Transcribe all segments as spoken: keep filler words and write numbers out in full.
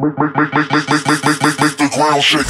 make, make, make, make, make, make, make, make, make, make the ground shake.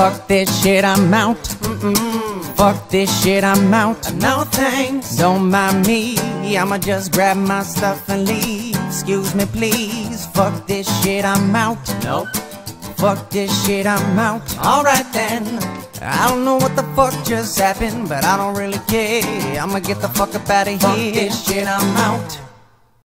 Fuck this shit, I'm out. Mm-mm. Fuck this shit, I'm out. No thanks. Don't mind me, I'ma just grab my stuff and leave. Excuse me, please. Fuck this shit, I'm out. Nope. Fuck this shit, I'm out. Alright then. I don't know what the fuck just happened, but I don't really care. I'ma get the fuck up out of here. Fuck this shit, I'm out.